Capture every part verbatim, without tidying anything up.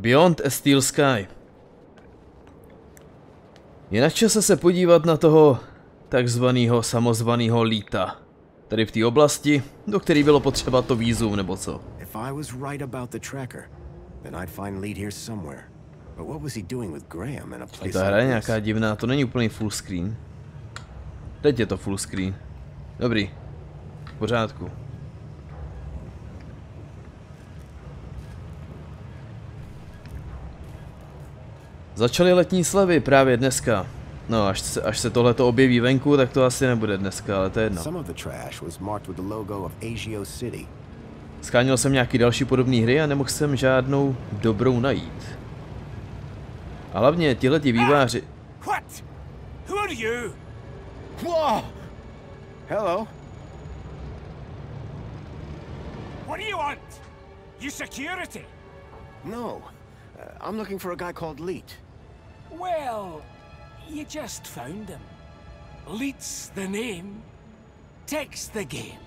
Beyond a Steel Sky. Je na čase se podívat na toho takzvaného samozvaného Leeta. Tady v té oblasti, do které bylo potřeba to vízum, nebo co? If I was right about the tracker, then I'd find Leet here somewhere. But what was he doing with Graham in a place? Ta hra je nějaká divná, to není úplný full screen. Teď je to full screen. Dobrý. V pořádku. Začaly letní slevy právě dneska. No, až se, až se tohleto objeví venku, tak to asi nebude dneska, ale to je jedno. Sháněl jsem nějaký další podobné hry a nemohl jsem žádnou dobrou najít. A hlavně tihletí výváři... I'm looking for a guy called Leet. Well, you just found him. Leet's the name. Tech's the game.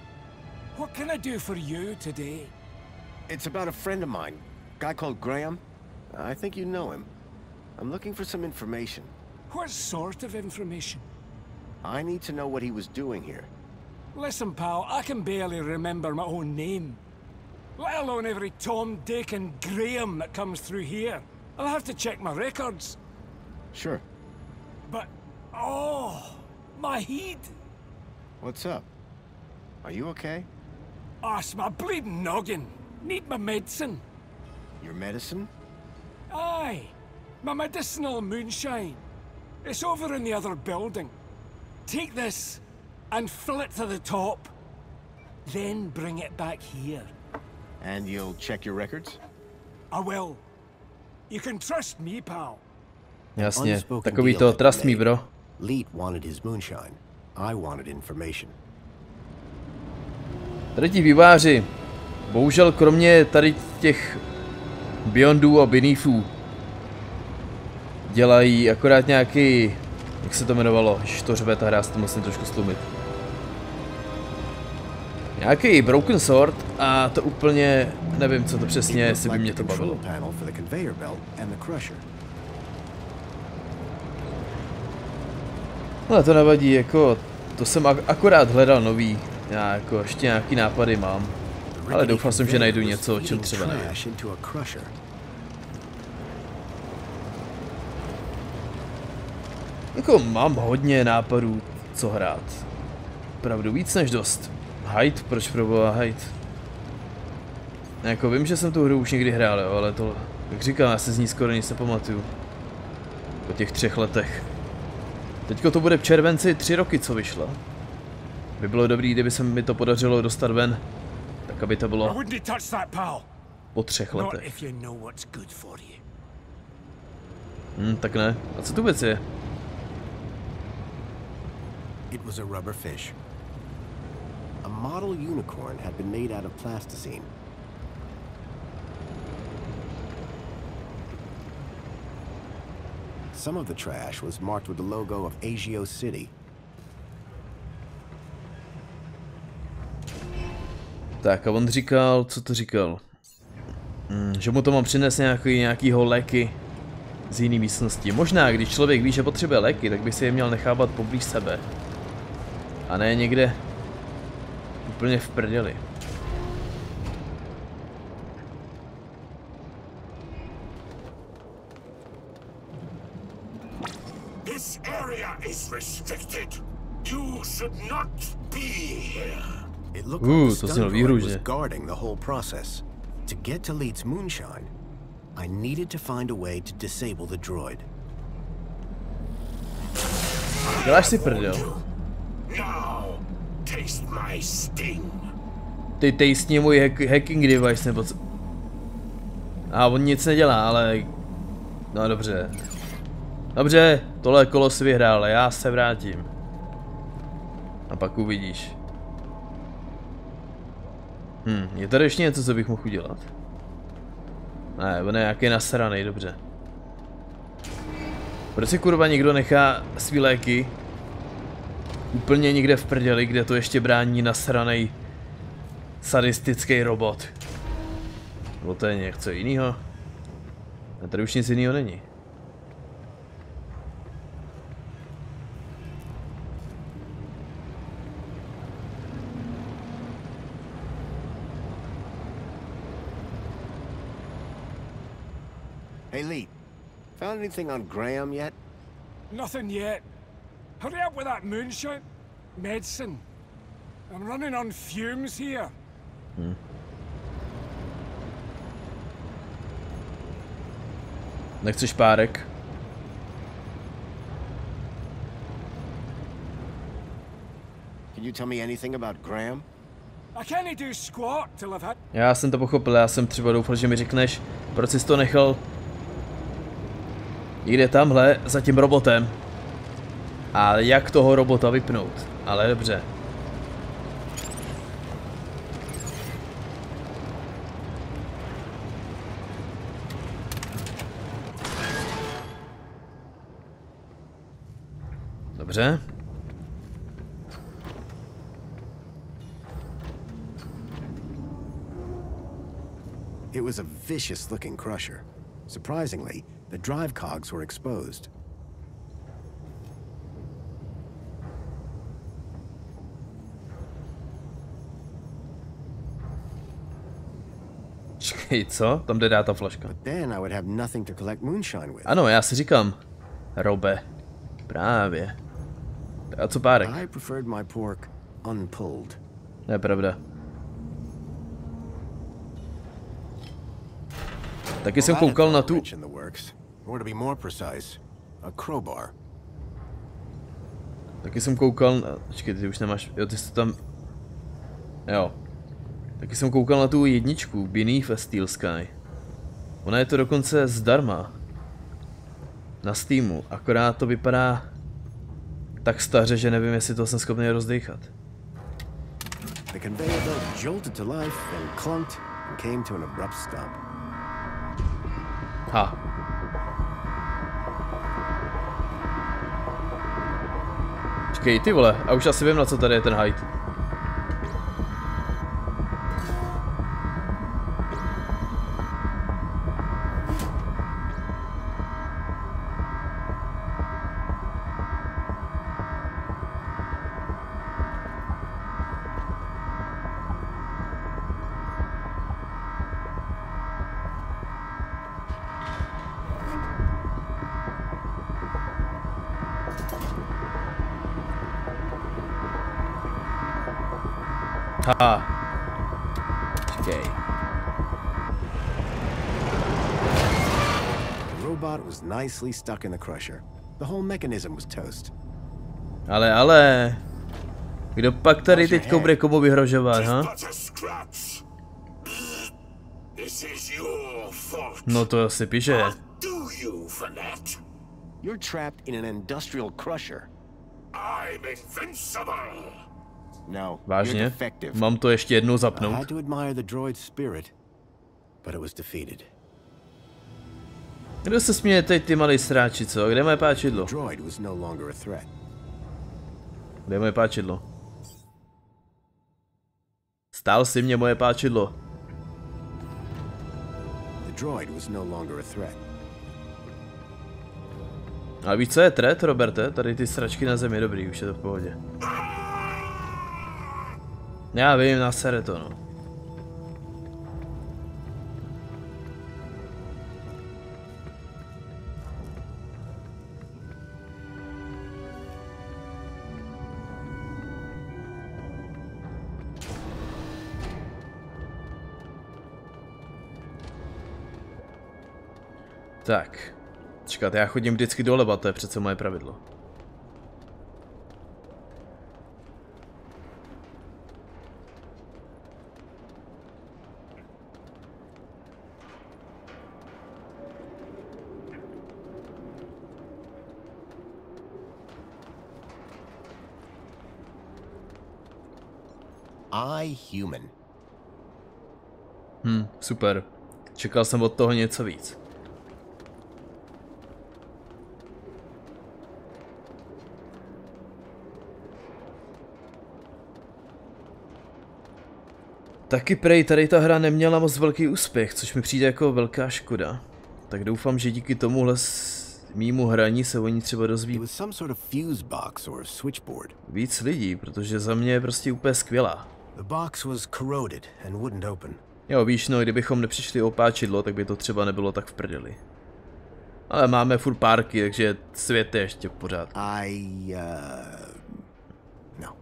What can I do for you today? It's about a friend of mine. Guy called Graham. I think you know him. I'm looking for some information. What sort of information? I need to know what he was doing here. Listen, pal, I can barely remember my own name. Let alone every Tom, Dick and Graham that comes through here. I'll have to check my records. Sure. But, oh, my head. What's up? Are you okay? Oh, it's my bleeding noggin. Need my medicine. Your medicine? Aye. My medicinal moonshine. It's over in the other building. Take this and fill it to the top. Then bring it back here. And you'll check your records? I will. You can trust me, pal. Jasně, takový to trust me, bro. Leet wanted his moonshine. I wanted information. Tady výváři. Bohužel kromě tady těch Beyondů a Beneathů dělají akorát nějaký, jak se to jmenovalo, to řve ta hra, se to musím trošku slumit. Nějaký broken sword a to úplně nevím, co to přesně, jestli by mě to bavilo. Ale to nevadí, jako to jsem ak akorát hledal nový, já jako ještě nějaký nápady mám, ale doufal jsem, že najdu něco, o čem třeba nevím. Jako mám hodně nápadů, co hrát, opravdu víc než dost. Hide? Proč proboha hide? Jako vím, že jsem tu hru už někdy hrál, jo, ale to, jak říkám, já se z ní skoro nic nepamatuju. Po těch třech letech. Teďko to bude v červenci tři roky, co vyšla. By bylo dobrý, kdyby se mi to podařilo dostat ven, tak aby to bylo po třech letech. Hm, tak ne. A co tu vůbec je? A model unicorn had been made out of plasticine. Some of the trash was marked with the logo of Asia City. Tak a on říkal, co to říkal? Mm, že mu to mám přinést nějaký, nějakýho léky z jiné místnosti. Možná, když člověk ví, že potřebuje léky, tak by si je měl nechávat poblíž sebe. A ne někde úplně v prdeli. This area is restricted. You should not be here. It looked like the Songbird was guarding the whole process. To get to Leet's moonshine, I needed to find a way to disable the droid. Děláš si prdel. Ty taste můj hack hacking device nebo co? A on nic nedělá, ale... No dobře. Dobře, tohle kolo si vyhrál, já se vrátím. A pak uvidíš. Hm, je tady ještě něco, co bych mohl udělat? Ne, on je nějaký nasranej, dobře. Proč si kurva někdo nechá svý léky? Úplně někde v prdeli, kde to ještě brání nasranej sadistický robot. Bylo to je něco jiného. A tady už nic jiného není. Hey, Leet, found anything on Graham yet? Nothing yet. Hurry up with that moonshot. Medicine. I'm running on fumes here. Hmm. Nechci špárek. Can you tell me anything about Graham? I can't do squat till I've had... Já jsem to pochopil, já jsem třeba doufal, že mi řekneš, proč jsi to nechal někde tamhle za tím robotem. A jak toho robota vypnout, ale dobře. Dobře. It was a vicious looking crusher. Surprisingly, the drive cogs were exposed. Čekej, co? Tam jde dát ta flaška. Ano, já si říkám, Robe, právě. A co párek? Ne, pravda. Taky jsem koukal na tu... Taky jsem koukal na... Počkej, ty už nemáš... Jo, ty jsi to tam... Jo. Taky jsem koukal na tu jedničku, Beyond a Steel Sky. Ona je to dokonce zdarma. Na Steamu, akorát to vypadá... tak staře, že nevím, jestli to jsem schopný rozdýchat. Ha. Čekej, ty vole, a už asi vím, na co tady je ten hajt. Ha. Čekej. Ale, ale. Kdo pak tady teďko bude komu vyhrožovat, ha? No to si píše. Vážně? Mám to ještě jednou zapnout? Kdo se směje teď, ty malý sráči, co? Kde je moje páčidlo? Kde je moje páčidlo? Stál si mě moje páčidlo. A víš, co je threat, Roberte? Tady ty sračky na zemi, dobrý, už je to v pohodě. Já vím, nasere to, no. Tak. Čekat, já chodím vždycky doleva, to je přece moje pravidlo. Human. Hm, super. Čekal jsem od toho něco víc. Taky prej, tady ta hra neměla moc velký úspěch, což mi přijde jako velká škoda. Tak doufám, že díky tomuhle mýmu hraní se oni třeba dozví víc lidí, protože za mě je prostě úplně skvělá. Jo, víš, no, kdybychom nepřišli o páčidlo, tak by to třeba nebylo tak v prdeli. Ale máme furt párky, takže svět je ještě v pořádku. I, uh... no.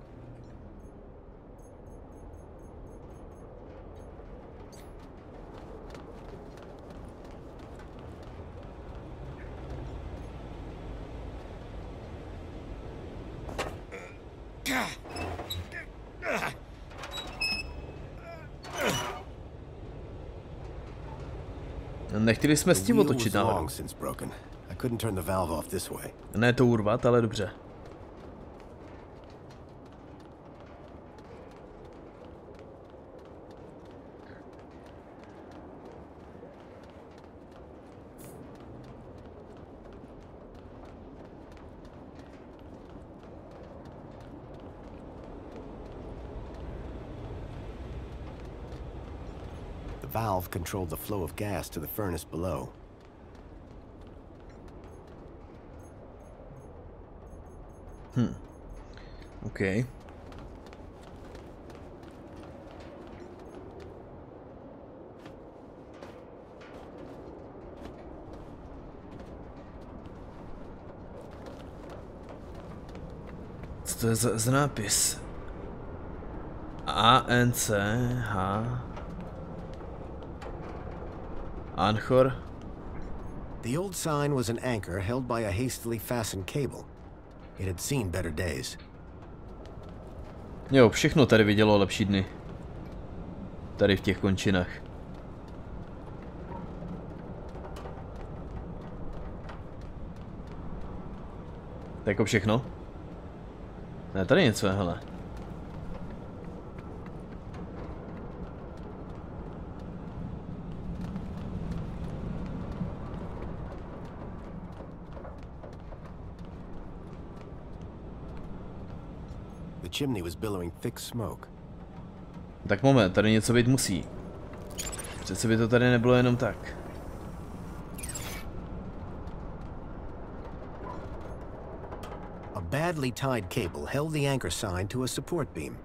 Nechtěli jsme s tím otočit nahoru. Ne to urvat, ale dobře. Valve controlled the flow of gas to the furnace below. Hmm. Okay. Co to je za, za nápis? A N C H. Anchor. The old sign was an anchor held by a hastily fastened cable. It had seen better days. Jo, všechno tady vidělo lepší dny. Tady v těch končinách. Tak jako všechno? Ne, tady něco je, hele. Tak moment, tady něco být musí. Přece by to tady nebylo jenom tak. A badly tied cable held the anchor sign to a support beam.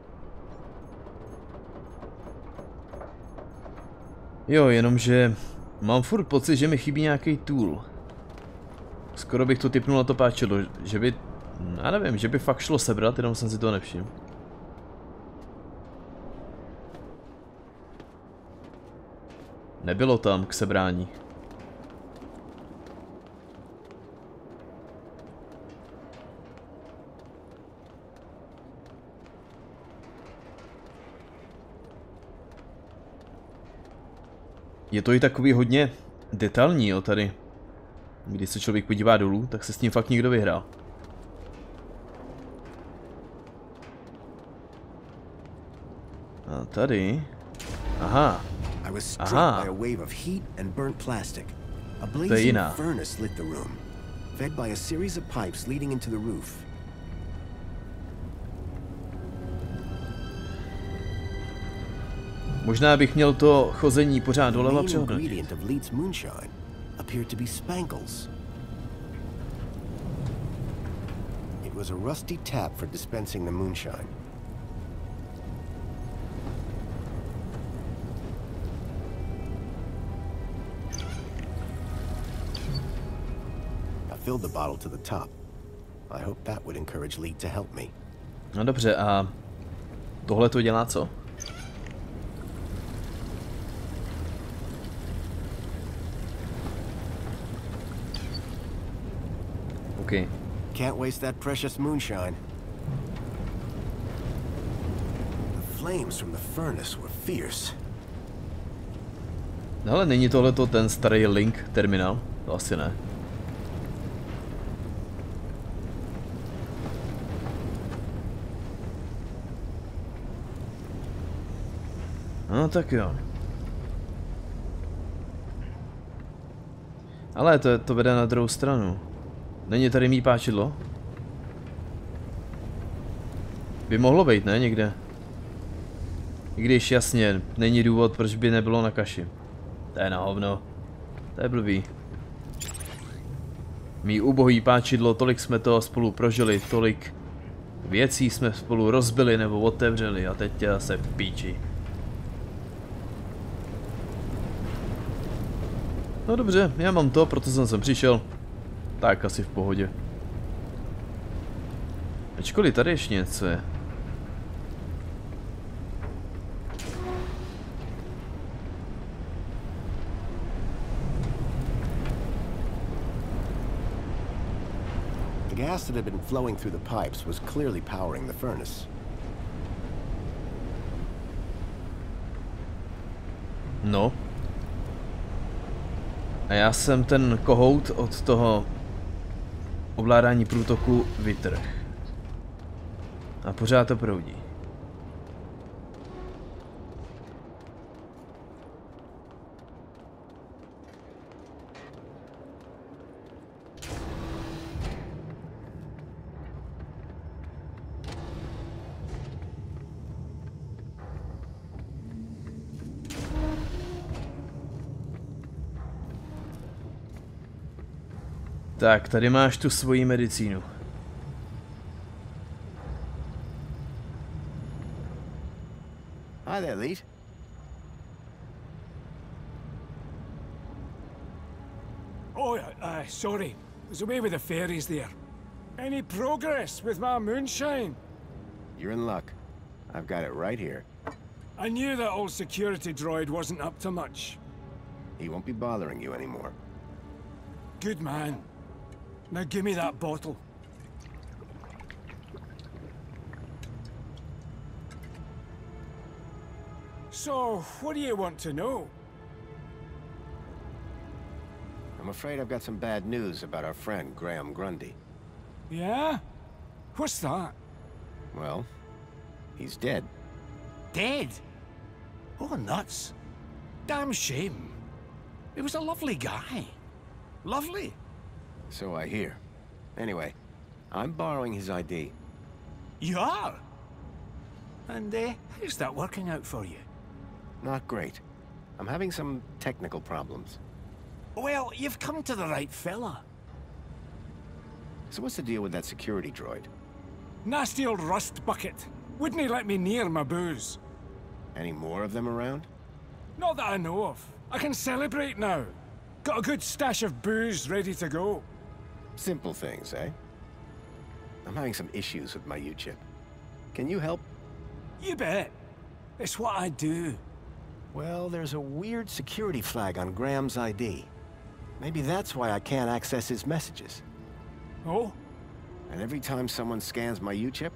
Jo, jenomže mám furt pocit, že mi chybí nějaký tool. Skoro bych to tipnul na to páčilo, že by... Já nevím, že by fakt šlo sebrat, jenom jsem si to nevšiml. Nebylo tam k sebrání. Je to i takový hodně detailní, jo, tady. Když se člověk podívá dolů, tak se s tím fakt nikdo vyhrál. Tady. Aha. Aha. To je jiná. Možná bych měl to chození pořád doleva přehodnotit. Filled the bottle to the top. I hope that would encourage Leet to help me. No dobře, a tohle to dělá co? Okay. Can't waste that precious moonshine. The flames from the furnace were fierce. No, ale není tohle to ten starý Link terminál? To asi ne. No tak jo. Ale to, to vede na druhou stranu. Není tady mý páčidlo? By mohlo být, ne? Někde. I když jasně, není důvod, proč by nebylo na kaši. To je na hovno. To je blbý. Mí ubohý páčidlo, tolik jsme toho spolu prožili, tolik věcí jsme spolu rozbili nebo otevřeli a teď tě zase píči. No dobře, já mám to, proto jsem sem přišel. Tak asi v pohodě. Ačkoliv tady ještě něco je. The gas that had been flowing through the pipes was clearly powering the furnace. No. A já jsem ten kohout od toho ovládání průtoku vytrhl. A pořád to proudí. Tak, tady máš tu svoji medicínu. Hi there, Leet. Oh, uh, sorry. I was away with the fairies there. Any progress with my moonshine? You're in luck. I've got it right here. I knew that old security droid wasn't up to much. He won't be bothering you anymore. Good man. Now give me that bottle. So, what do you want to know? I'm afraid I've got some bad news about our friend Graham Grundy. Yeah? What's that? Well, he's dead. Dead? Oh, nuts. Damn shame. He was a lovely guy. Lovely. So I hear. Anyway, I'm borrowing his I D. You are? And uh, how's that working out for you? Not great. I'm having some technical problems. Well, you've come to the right fella. So what's the deal with that security droid? Nasty old rust bucket. Wouldn't he let me near my booze? Any more of them around? Not that I know of. I can celebrate now. Got a good stash of booze ready to go. Simple things, eh? I'm having some issues with my U-chip. Can you help? You bet. It's what I do. Well, there's a weird security flag on Graham's I D. Maybe that's why I can't access his messages. Oh? And every time someone scans my U-chip,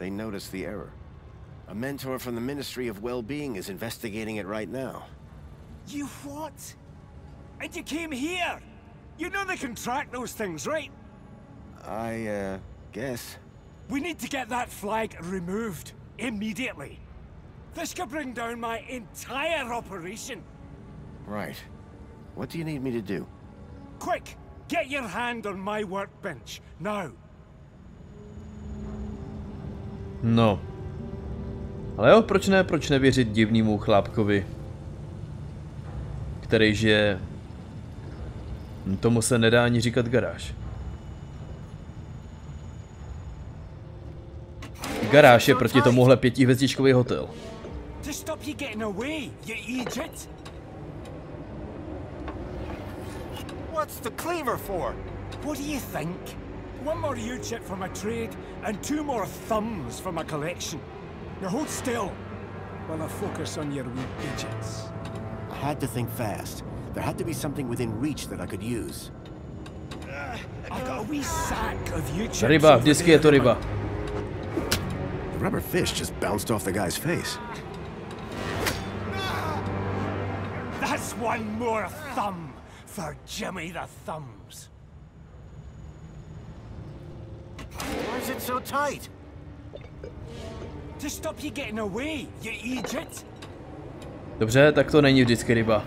they notice the error. A mentor from the Ministry of Well-being is investigating it right now. You what? And you came here! You know they can track those things, right? I, uh, guess. We need to get that flag removed. Immediately. This could bring down my entire operation. Right. What do you need me to do? Quick! Get your hand on my workbench. Now! No. Ale jo, proč ne, proč nevěřit divnému chlápkovi? Kterejže... Tomu se nedá ani říkat garáž. Garáž je proti tomuhle pětihvězdičkový hotel. I had to think fast. There had to be something within reach that I could use. I've got a wee sack of U-chips. Ryba, vždycky je to ryba. The rubber fish just bounced off the guy's face. That's one more thumb for Jimmy the Thumbs. Why is it so tight? To stop you getting away, you idiot. Dobře, tak to není vždycky ryba.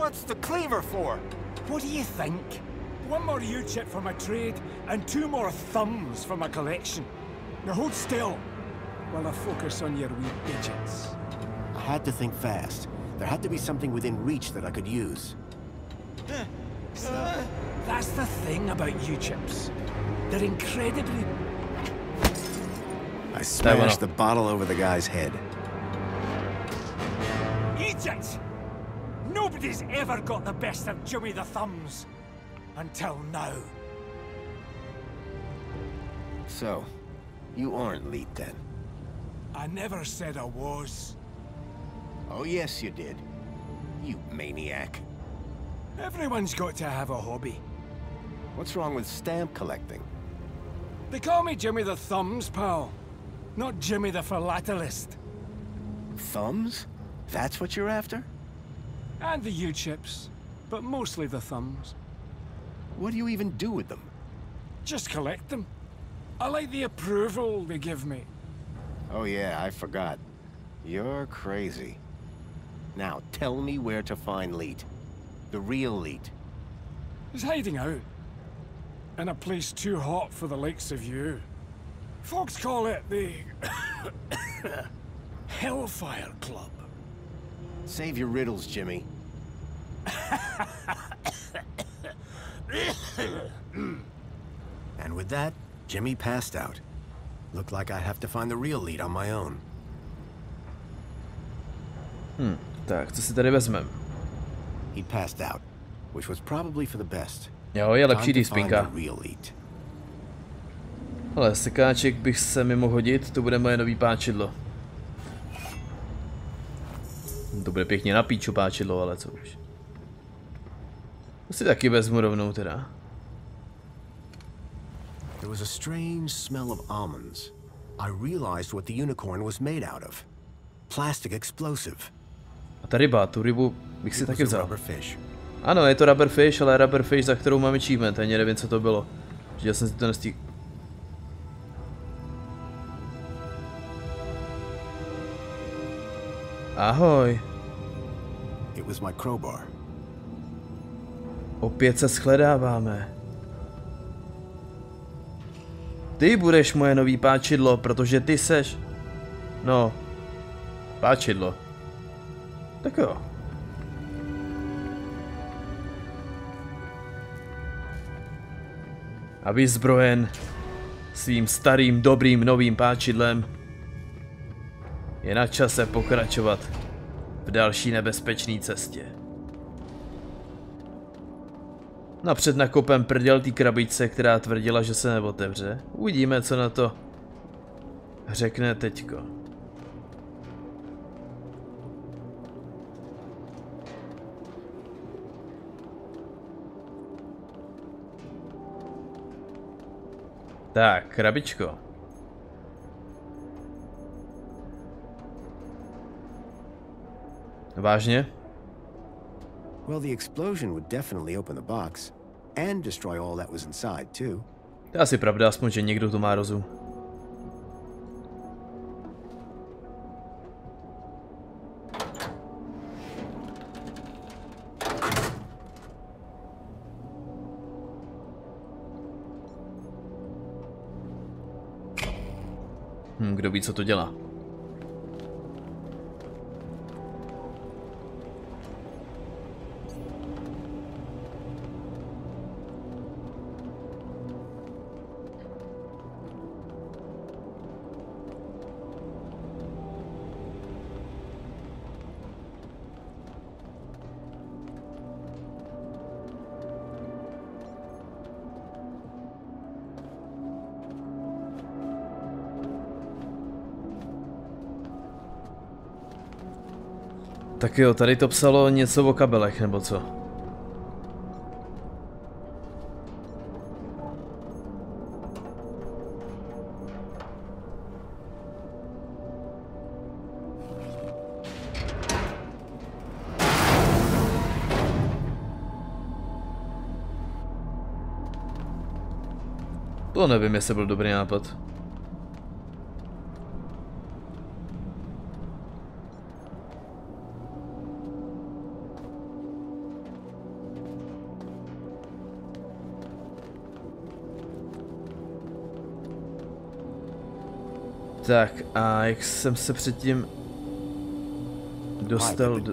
What's the cleaver for? What do you think? One more U-chip for my trade, and two more thumbs for my collection. Now hold still, while I focus on your wee digits. I had to think fast. There had to be something within reach that I could use. So. Uh, that's the thing about U-chips. They're incredibly... I smashed the bottle over the guy's head. Egypt! Nobody's ever got the best of Jimmy the Thumbs. Until now. So, you aren't Leet then? I never said I was. Oh yes you did. You maniac. Everyone's got to have a hobby. What's wrong with stamp collecting? They call me Jimmy the Thumbs, pal. Not Jimmy the Philatelist. Thumbs? That's what you're after? And the U-chips. But mostly the thumbs. What do you even do with them? Just collect them. I like the approval they give me. Oh yeah, I forgot. You're crazy. Now, tell me where to find Leet. The real Leet. He's hiding out. In a place too hot for the likes of you. Folks call it the... Hellfire Club. Save your riddles, Jimmy. And with that, Jimmy passed out. Looked like I have to find the real Leet on my own. Hmm, tak, co si tady vezmeme? He passed out, which was probably for the best. Jo, je lepší, když spinka. Hele, sekáček bych se mi mohl hodit, to bude moje nový páčidlo. To bude pěkně na píču páčidlo, ale co už. To si taky vezmu rovnou teda. There was a strange smell of almonds. I realized what the unicorn was made out of. Plastic explosive. A ta ryba, tu rybu bych si taky vzal. Ano, je to rubber fish, ale rubber fish, za kterou máme achievement, ani nevím, co to bylo. Já jsem si to nestihl. Ahoj. It was my crowbar. Opět se shledáváme. Ty budeš moje nový páčidlo, protože ty seš... No... Páčidlo. Tak jo. A vyzbrojen svým starým, dobrým, novým páčidlem je na čase pokračovat v další nebezpečné cestě. Napřed nakopem prděl té krabičce, která tvrdila, že se neotevře. Uvidíme, co na to řekne teďko. Tak, krabičko. Vážně? Well, the explosion would definitely open the box and destroy all that was inside too. To je asi pravda, aspoň že někdo to má rozum. Hm, kdo ví, co to dělá? Tak jo, tady to psalo něco o kabelech, nebo co? To nevím, jestli byl dobrý nápad. Tak, a jak jsem se předtím dostal do...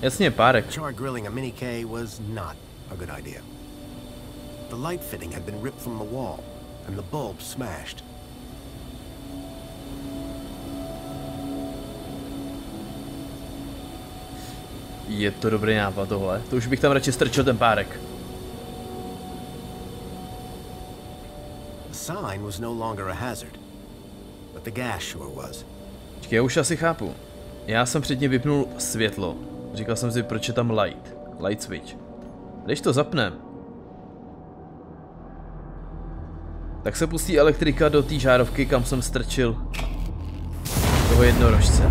Jasně, párek. Char grilling a mini K was not a good idea. The light fitting had been ripped from the wall and the bulb smashed. Je to dobrý nápad tohle. To už bych tam radši strčil ten párek. The sign was no longer a hazard, but the gas sure was. Já už asi chápu. Já jsem předtím vypnul světlo. Říkal jsem si, proč je tam light. Light switch. Když to zapnem, tak se pustí elektrika do té žárovky, kam jsem strčil toho jednorožce.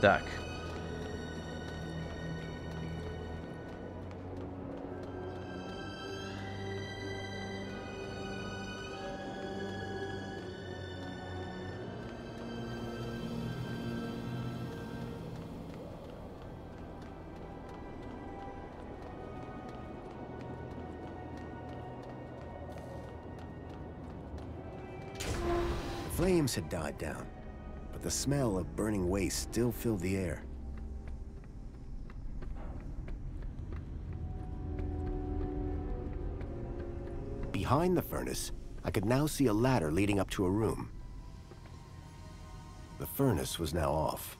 Tak. Flames had died down, but the smell of burning waste still filled the air. Behind the furnace, I could now see a ladder leading up to a room. The furnace was now off.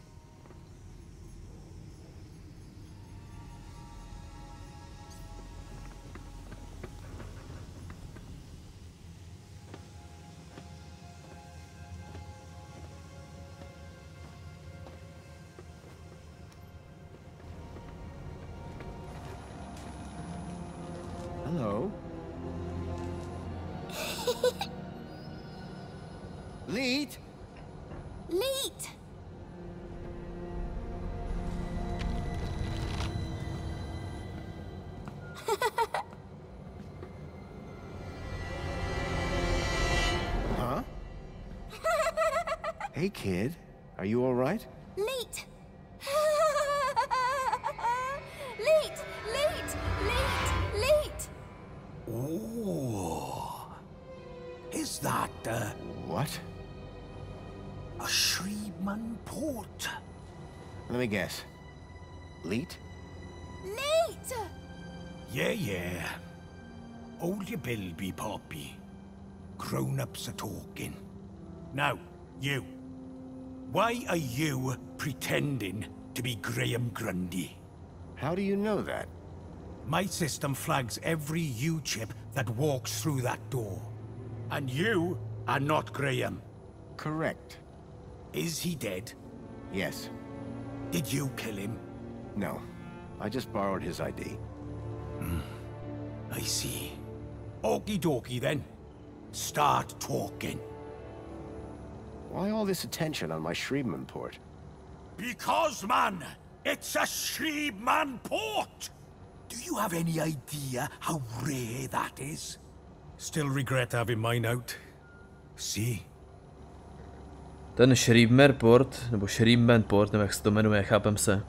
Leet! Leet! Huh? Hey kid, are you all right? Leet! Leet! Leet! Leet! Leet! Oh! Is that the... What? A Shreeman port. Let me guess. Leet? Leet! Yeah, yeah. Old your Bilby, Poppy. Grown-ups are talking. Now, you. Why are you pretending to be Graham Grundy? How do you know that? My system flags every U-chip that walks through that door. And you are not Graham. Correct. Is he dead? Yes. Did you kill him? No. I just borrowed his I D. Mm. I see. Okie dokie then. Start talking. Why all this attention on my Shreeman port? Because, man, it's a Shreeman port! Do you have any idea how rare that is? Still regret having mine out. See? Ten Shreeman port, nebo Shreeman port, nebo jak se to jmenuje, chápem se.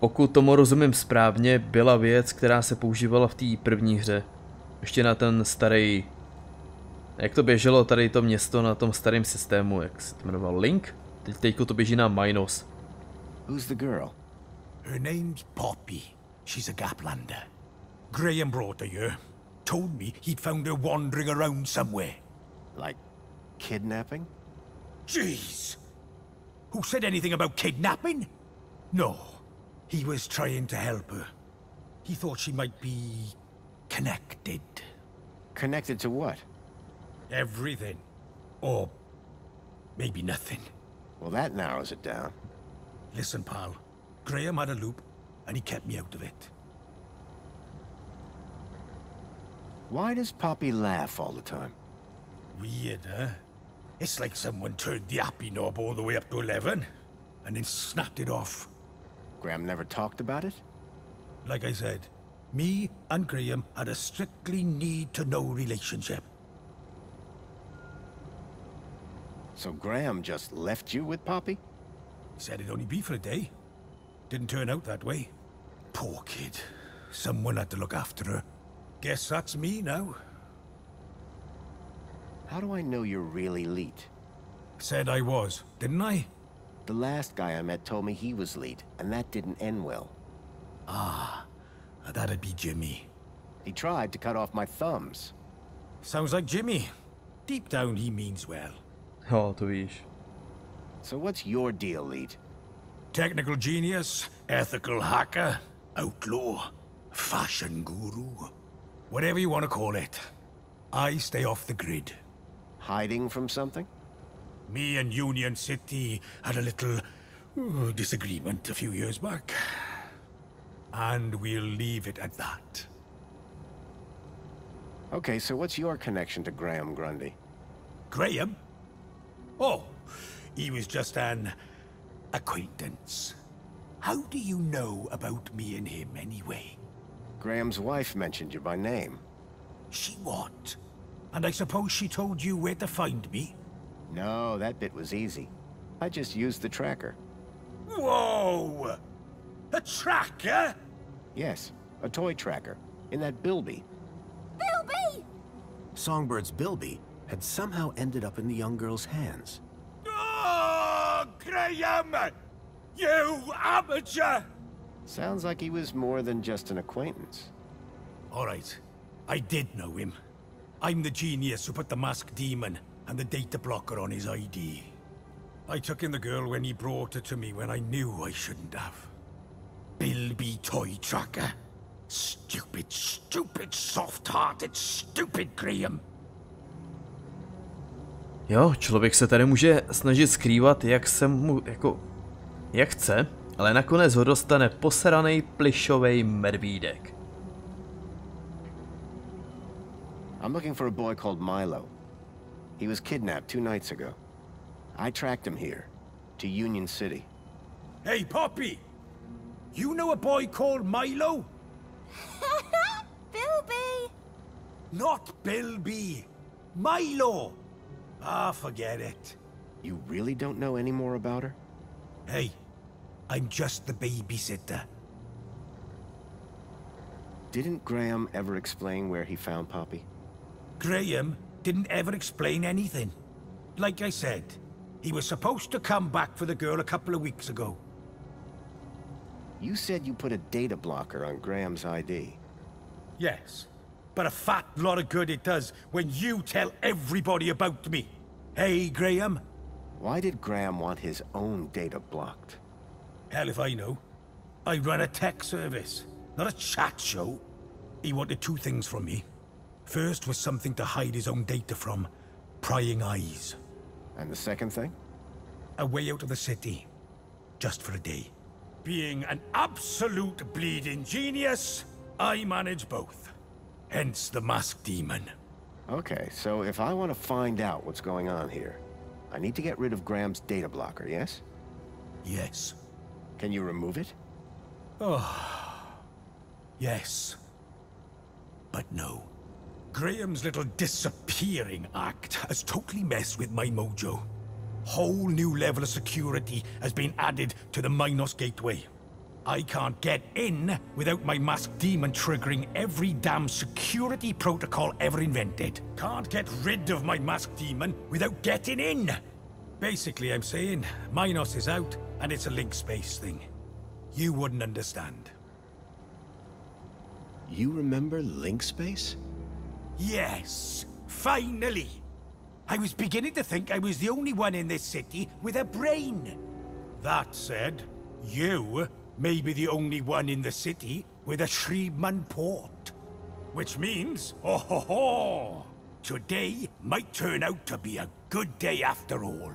Pokud tomu rozumím správně, byla věc, která se používala v té první hře. Ještě na ten starý... Jak to běželo tady to město na tom starém systému, jak se to jmenovalo? Link? Teď teďko to běží na Minos. Who's the girl? Her name's Poppy. She's a Gaplander. Graham brought her here. Told me he'd found her wandering around somewhere. Like... kidnapping? Jeez! Who said anything about kidnapping? No. He was trying to help her. He thought she might be... connected. Connected to what? Everything. Or... maybe nothing. Well, that narrows it down. Listen, pal. Graham had a loop, and he kept me out of it. Why does Poppy laugh all the time? Weird, huh? It's like someone turned the happy knob all the way up to eleven, and then snapped it off. Graham never talked about it? Like I said, me and Graham had a strictly need-to-know relationship. So Graham just left you with Poppy? He said it'd only be for a day. Didn't turn out that way. Poor kid. Someone had to look after her. Guess that's me now. How do I know you're really Leet? Said I was, didn't I? The last guy I met told me he was Leet, and that didn't end well. Ah, that'd be Jimmy. He tried to cut off my thumbs. Sounds like Jimmy. Deep down, he means well. Oh, to ish. So what's your deal, Leet? Technical genius, ethical hacker, outlaw, fashion guru. Whatever you want to call it. I stay off the grid. Hiding from something? Me and Union City had a little ooh, disagreement a few years back. And we'll leave it at that. Okay, so what's your connection to Graham Grundy? Graham? Oh, he was just an acquaintance. How do you know about me and him anyway? Graham's wife mentioned you by name. She what? And I suppose she told you where to find me? No, that bit was easy. I just used the tracker. Whoa! A tracker? Yes, a toy tracker. In that Bilby. Bilby! Songbird's Bilby had somehow ended up in the young girl's hands. Oh, Graham! You amateur! Sounds like he was more than just an acquaintance. All right. I did know him. I'm the genius who put the Mask Demon and the data blocker on his I D. I took in the girl when he brought her to me when I knew I shouldn't have. Bilby toy tracker. Stupid, stupid, soft-hearted, stupid Graham. Jo, člověk se tady může snažit skrývat, jak se mu, jako, jak chce, ale nakonec ho dostane posranej plišovej medvídek. I'm looking for a boy called Milo. He was kidnapped two nights ago. I tracked him here, to Union City. Hey, Poppy! You know a boy called Milo? Bilby! Not Bilby! Milo! Ah, forget it. You really don't know any more about her? Hey, I'm just the babysitter. Didn't Graham ever explain where he found Poppy? Graham didn't ever explain anything. Like I said, he was supposed to come back for the girl a couple of weeks ago. You said you put a data blocker on Graham's I D. Yes, but a fat lot of good it does when you tell everybody about me. Hey, Graham? Why did Graham want his own data blocked? Hell if I know. I run a tech service, not a chat show. He wanted two things from me. First was something to hide his own data from, prying eyes. And the second thing? A way out of the city, just for a day. Being an absolute bleeding genius, I manage both. Hence the Mask Demon. Okay, so if I want to find out what's going on here, I need to get rid of Graham's data blocker, yes? Yes. Can you remove it? Oh, yes. But no. Graham's little disappearing act has totally messed with my mojo. Whole new level of security has been added to the Minos gateway. I can't get in without my Mask Demon triggering every damn security protocol ever invented. Can't get rid of my Mask Demon without getting in. Basically, I'm saying Minos is out and it's a Link Space thing. You wouldn't understand. You remember Link Space? Yes, finally! I was beginning to think I was the only one in this city with a brain. That said, you may be the only one in the city with a Shreeman port. Which means, oh ho ho! Today might turn out to be a good day after all.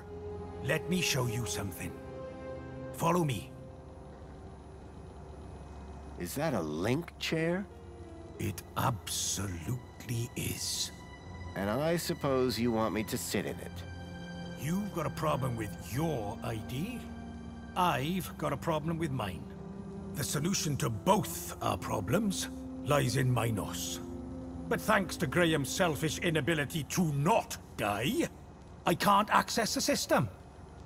Let me show you something. Follow me. Is that a Link chair? It absolutely is. And I suppose you want me to sit in it. You've got a problem with your I D. I've got a problem with mine. The solution to both our problems lies in Minos. But thanks to Graham's selfish inability to not die, I can't access the system.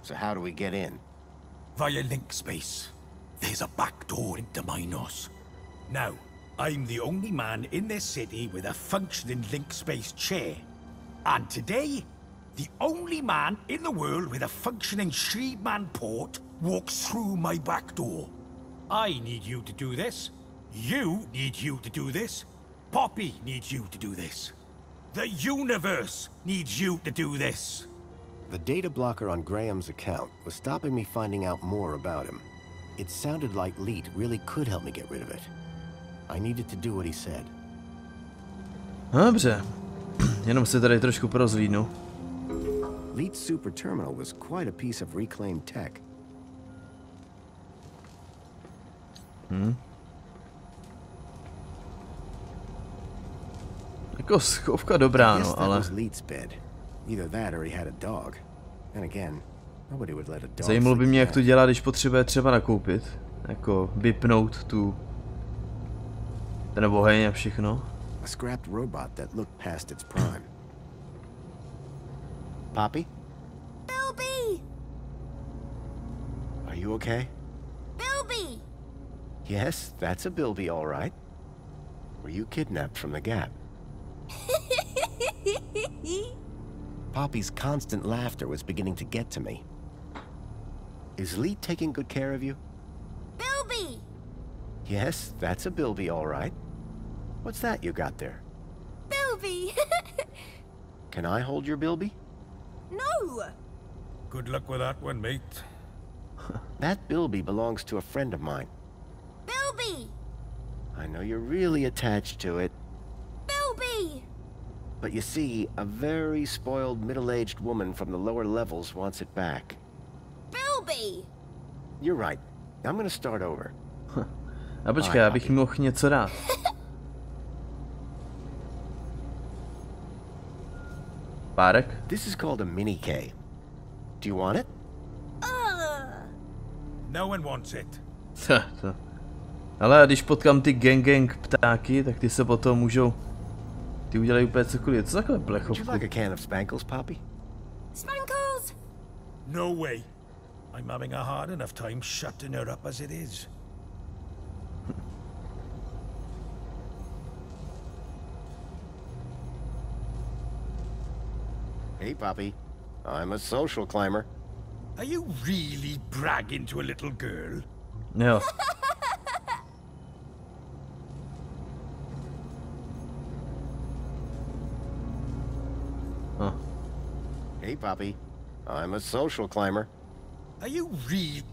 So how do we get in? Via Link Space. There's a back door into Minos. Now, I'm the only man in this city with a functioning Link Space chair. And today, The only man in the world with a functioning Shreeman port walks through my back door. I need you to do this. You need you to do this. Poppy needs you to do this. The universe needs you to do this. The data blocker on Graham's account was stopping me finding out more about him. It sounded like Leet really could help me get rid of it. I needed to do what he said. Dobrze. Jenom se tady trošku porozlídnu. Leet's super terminal was quite a piece of reclaimed tech. Hmm. Jako schovka dobrá, no, ale... Zajímalo by mě, jak to dělá, když potřebuje třeba nakoupit. Jako vypnout tu... ten oheň a všechno. Poppy? Bilby! Are you okay? Bilby! Yes, that's a Bilby, all right. Were you kidnapped from the Gap? Poppy's constant laughter was beginning to get to me. Is Lee taking good care of you? Bilby! Yes, that's a Bilby, all right. What's that you got there? Bilby! Can I hold your Bilby? No! Good luck with that one, mate. That Bilby belongs to a friend of mine. Bilby! I know you're really attached to it. Bilby! But you see, a very spoiled middle-aged woman from the lower levels wants it back. Bilby! You're right. I'm gonna start over. A počkej, abych mohl něco dát. This is called a mini K. Do you want it? Uh. No one wants it. Ale když potkám ty gang gang ptáky, tak ty se potom můžou. Ty udělají úplně cokoliv. Co takhle plechovky? Would you like a can of spankles, Poppy? Spankles? No way. I'm having a hard enough time shutting her up as it is. Hey, Poppy. I'm a social climber. Are you really bragging to a little girl? No. Huh. Hey, Poppy. I'm a social climber. Are you real?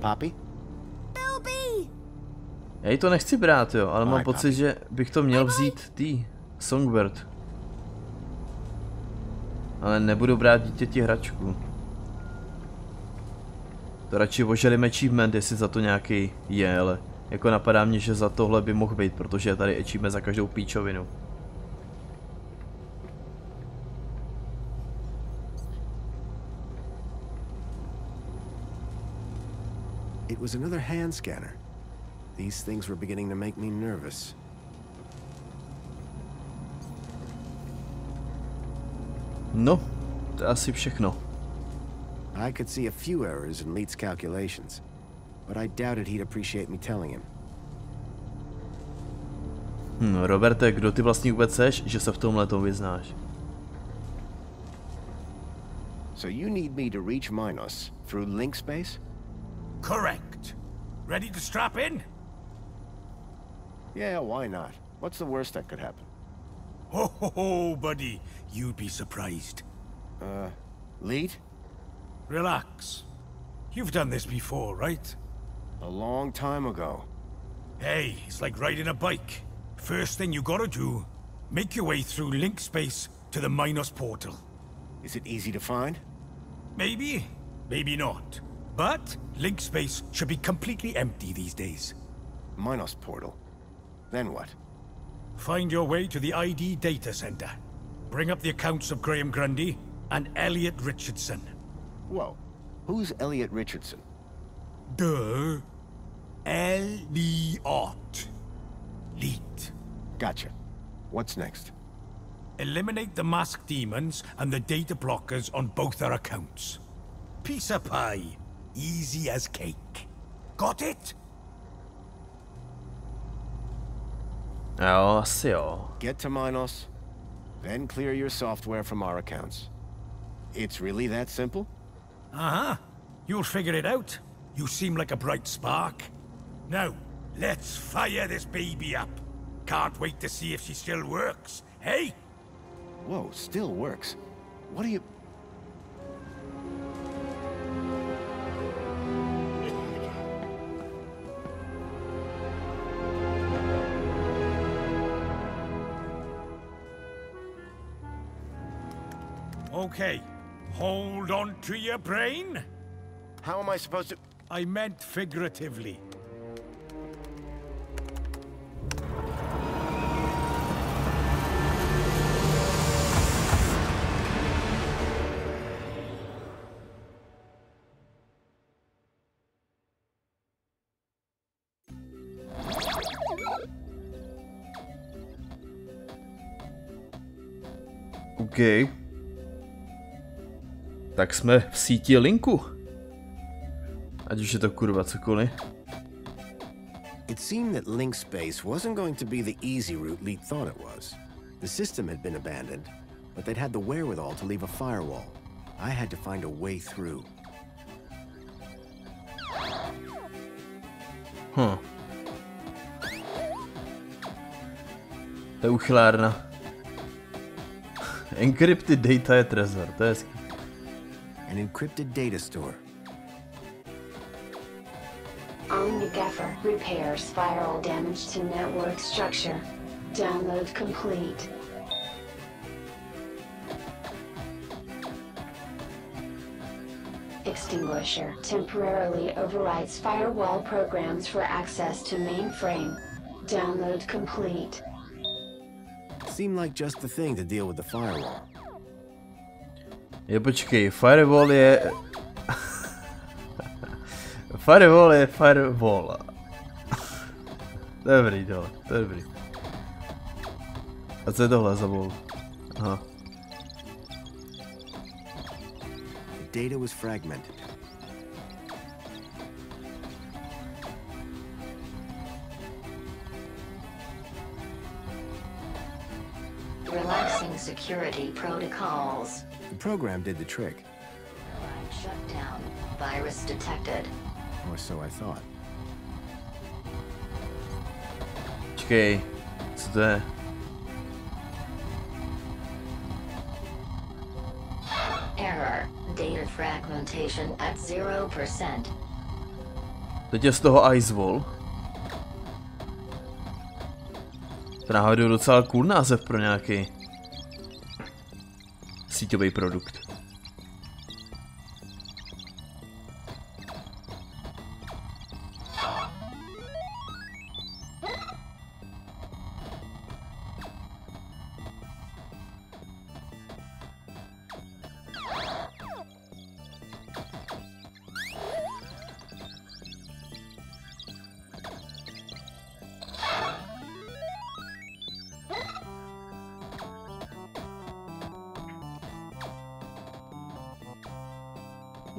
Poppy? Bilby! Já jí to nechci brát, jo, ale mám pocit, že bych to měl vzít ty. Songbird. Ale nebudu brát dítěti hračku. To radši oželim achievement, jestli za to nějaký je, ale jako napadá mě, že za tohle by mohl být, protože je tady achievement za každou píčovinu. It was another hand scanner. These things were beginning to make me nervous. No, to je asi všechno. I could see a few errors in Leet's calculations, but I doubted he'd appreciate me telling him. Hmm, Roberte, kdo ty vlastně vůbec seš, že se v tomhle tom vyznáš? So you need me to reach Minos through Link Space? Correct. Ready to strap in? Yeah, why not? What's the worst that could happen? Ho ho ho, buddy, you'd be surprised. Uh, Leet? Relax. You've done this before, right? A long time ago. Hey, it's like riding a bike. First thing you gotta do, make your way through Link Space to the Minos portal. Is it easy to find? Maybe, maybe not. But Link Space should be completely empty these days. Minos portal. Then what? Find your way to the I D data center. Bring up the accounts of Graham Grundy and Elliot Richardson. Whoa, who's Elliot Richardson? Duh. Elliot. Leet. Gotcha. What's next? Eliminate the mask demons and the data blockers on both our accounts. Piece of pie. Easy as cake. Got it? Jo, asi jo. Get to Minos, Then clear your software from our accounts. It's really that simple? Uh-huh. You'll figure it out. You seem like a bright spark. Now, let's fire this baby up. Can't wait to see if she still works, hey? Whoa, still works? What do you... Okay, hold on to your brain. How am I supposed to... I meant figuratively. Okay. Tak jsme v síti Linku. Ať už je to kurva cokoliv. It seemed that Link Space wasn't going to be the easy route Leet thought it was. The system had been abandoned, but they'd had the wherewithal to leave a firewall. I had to find a way through. Hm. To je uchylárna. Encrypted data je trezor, to je skvělé. An encrypted data store. OmniGeffer repairs spiral damage to network structure. Download complete. Extinguisher temporarily overrides firewall programs for access to mainframe. Download complete. Seemed like just the thing to deal with the firewall. Je, počkej, firewall je... firewall je firewall. Dobrý, dole, dobrý. A co je tohle za vol? Aha. Data was fragmented. Relaxing security protocols. The program did the trick. Shut down. Virus detected. Or so I thought. Okay, it's there. Error. Data fragmentation at zero percent. Teď je z toho Ice Wall. To náhodou docela cool název pro nějaký síťový produkt.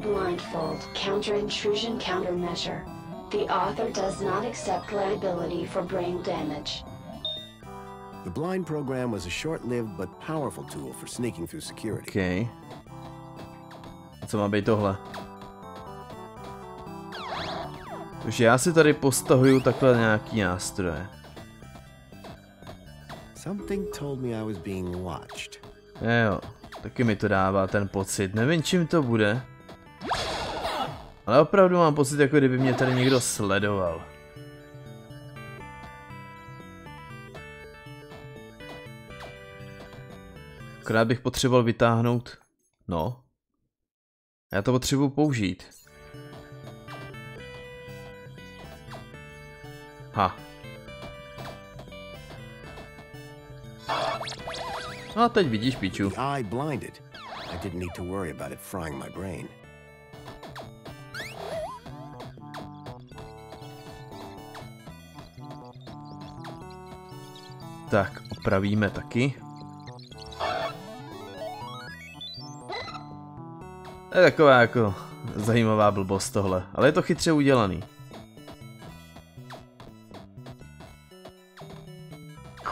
Blindfold counter-intrusion countermeasure. The author does not accept liability for brain damage. The blind program was a short-lived but powerful tool for sneaking through security. Okay. Co má být tohle? Takže já si tady postahuju takhle nějaký nástroje. Something told me I was being watched. Jo, taky mi to dává ten pocit. Nevím, čím to bude. Ale opravdu mám pocit, jako kdyby mě tady někdo sledoval. Akorát bych potřeboval vytáhnout... No. Já to potřebuji použít. Ha. No a teď vidíš, piču. Tak, opravíme taky. To je taková jako zajímavá blbost tohle, ale je to chytře udělaný.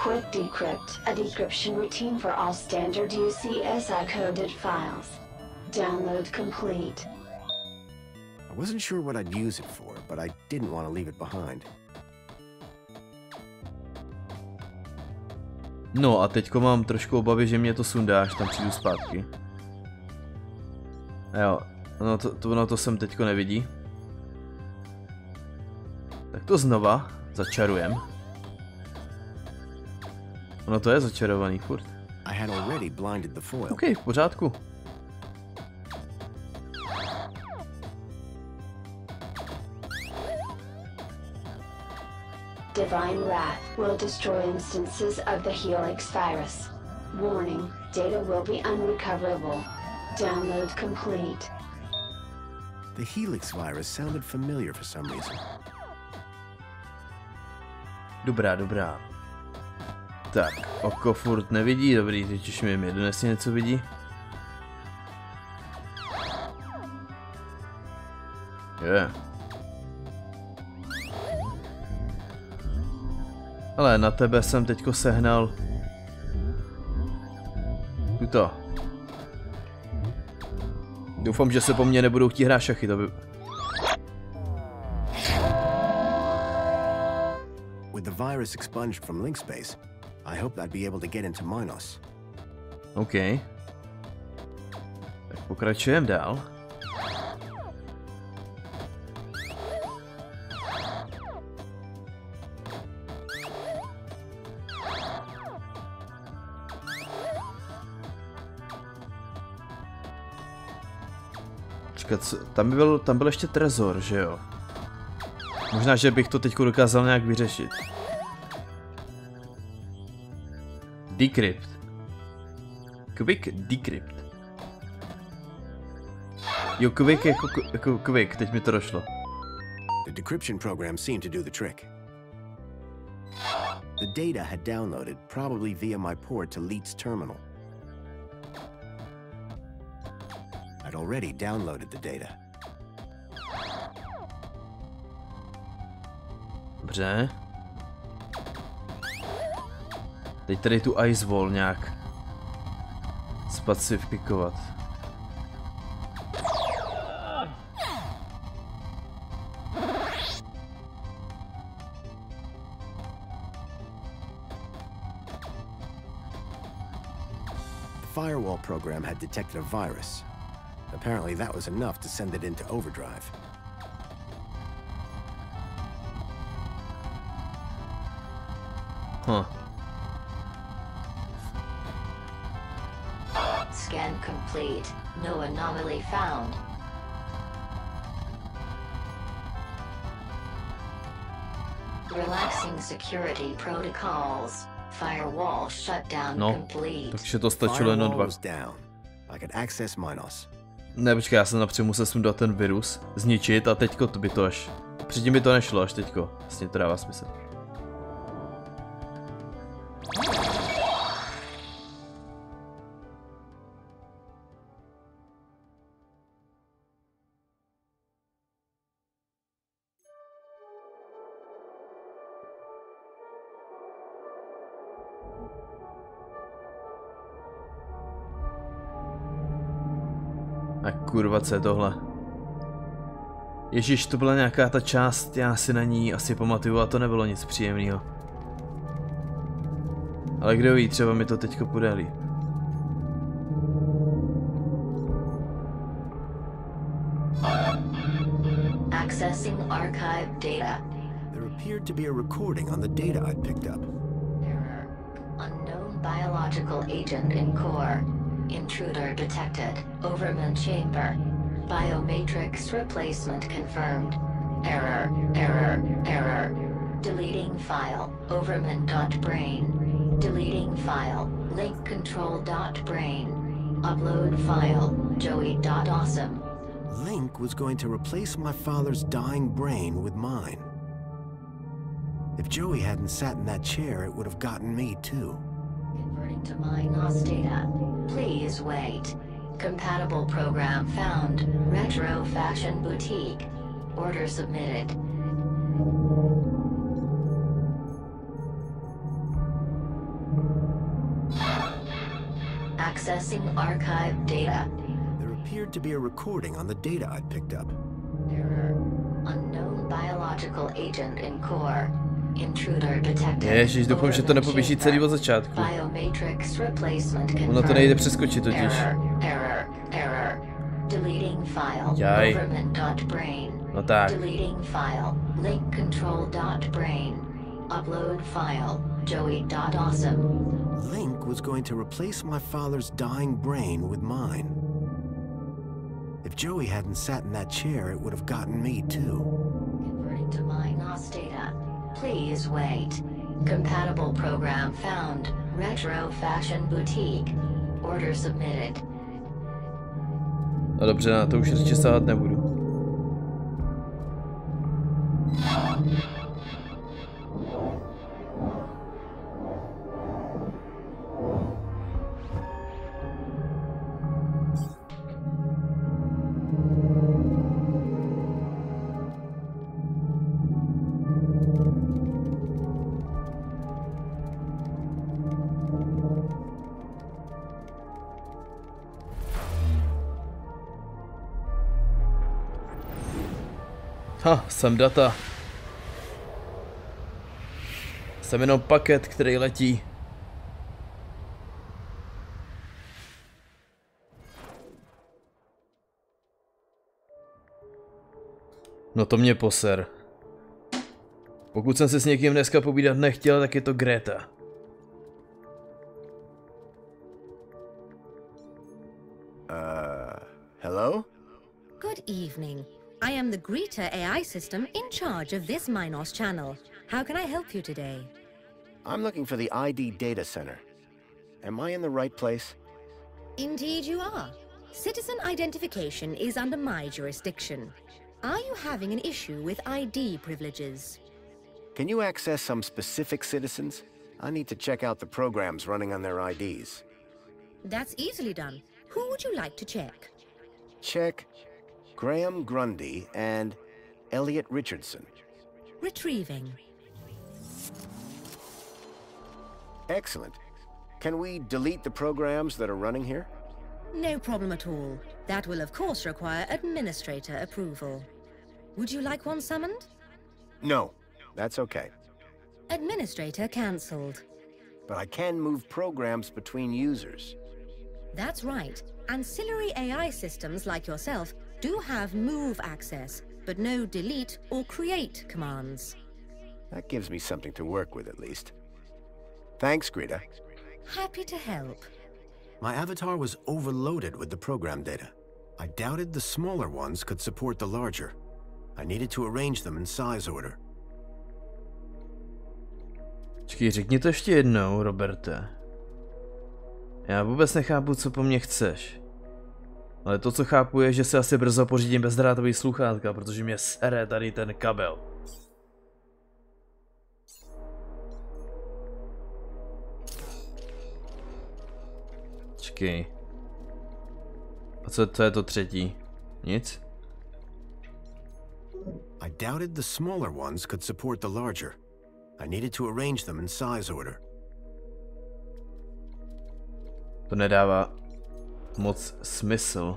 Quick decrypt, a decryption routine for all standard U C S I coded files. Download complete. I wasn't sure what I'd use it for, but I didn't want to leave it behind. No a teďko mám trošku obavy, že mě to sundáš, tam přijdu zpátky. Jo, no to, to, no to jsem teďko nevidí. Tak to znova začarujem. Ono to je začarovaný furt. OK, v pořádku. Blind wrath will destroy instances of the Helix virus. Warning, data will be unrecoverable. Download complete. The Helix virus sounded familiar for some reason. Dobrá, dobrá. Tak, oko furt nevidí, dobrý, teď už mi jedno, jestli něco vidí. Yeah. Ale na tebe jsem teďko sehnal tuto. Doufám, že se po mně nebudou chtít hrát šachy, to by... With the virus expunged from Link Space, I hope I'd be able to get into Minos. OK. Tak pokračujeme dál. Tam byl, tam byl ještě trezor, že jo? Možná, že bych to teď dokázal nějak vyřešit. Decrypt. Quick decrypt. Jo, quick jako, jako quick, teď mi to došlo. The decryption program seemed to do the trick. The data had downloaded probably via my port to Leet's terminal. Already downloaded the data. Dobře. Teď tady tu ice wall nějak spacifikovat. The firewall program had detected a virus. Apparently that was enough to send it into overdrive. Huh. Scan complete. No anomaly found. Relaxing security protocols. Firewall shutdown complete. No, takže to stačilo jenom dva. I could access Minos. Ne, počkej, já jsem napřímo musel sundat ten virus, zničit a teďko to by to až... Předtím by to nešlo až teďko, vlastně to dává smysl. Kurva, co je tohle? Ježíš, to byla nějaká ta část, já si na ní asi pamatuju a to nebylo nic příjemného. Ale kdo ví, třeba mi to teďko podali. Accessing archive data. There appeared to be a recording on the data I picked up. Error. Unknown biological agent in core. Intruder detected. Overman chamber. Biomatrix replacement confirmed. Error, error, error. Deleting file. Overman.brain. Deleting file. Link control.brain. Upload file. Joey.awesome. Link was going to replace my father's dying brain with mine. If Joey hadn't sat in that chair, it would have gotten me too. Converting to Minos data. Please wait. Compatible program found. Retro Fashion Boutique. Order submitted. Accessing archive data. There appeared to be a recording on the data I picked up. Error. Unknown biological agent in core. Intruder detected. Ježiš, doufám, že to nepověší celý od začátku. Biomatrix replacement confirmed. Ono to nejde přeskočit totiž. Error, error, error. Deleting file. Jaj. No tak. Deleting file. Link control dot brain. Upload file. Joey dot awesome. Link was going to replace my father's dying brain with mine. If Joey hadn't sat in that chair, it would have gotten me too. Converting to Minos data. Please wait. Compatible program found. Retro Fashion Boutique. Order submitted. No dobře, na to už ještě sahat nebudu. Ha, jsem data. Jsem jenom paket, který letí. No to mě poser. Pokud jsem se s někým dneska povídat nechtěl, tak je to Greta. Uh, hello? Good evening. I am the Greta A I system in charge of this Minos channel. How can I help you today? I'm looking for the I D data center. Am I in the right place? Indeed you are. Citizen identification is under my jurisdiction. Are you having an issue with I D privileges? Can you access some specific citizens? I need to check out the programs running on their I Ds. That's easily done. Who would you like to check? Check Graham Grundy and Elliot Richardson. Retrieving. Excellent. Can we delete the programs that are running here? No problem at all. That will of course require administrator approval. Would you like one summoned? No, that's okay. Administrator cancelled. But I can move programs between users. That's right. Ancillary A I systems like yourself do have move access, but no delete or create commands. That gives me something to work with at least. Thanks, Greta. Happy to help. My avatar was overloaded with the program data. I doubted the smaller ones could support the larger. I needed to arrange them in size order. Čekaj, řekni to ještě jednou, Roberte. Já vůbec nechápu, co po mně chceš. Ale to, co chápu, je, že se asi brzo pořídím bezdrátový sluchátka, protože mě sere tady ten kabel. Čekej. A co, co je to třetí? Nic? I doubted the smaller ones could support the larger. I needed to arrange them in size order. To nedává moc smysl.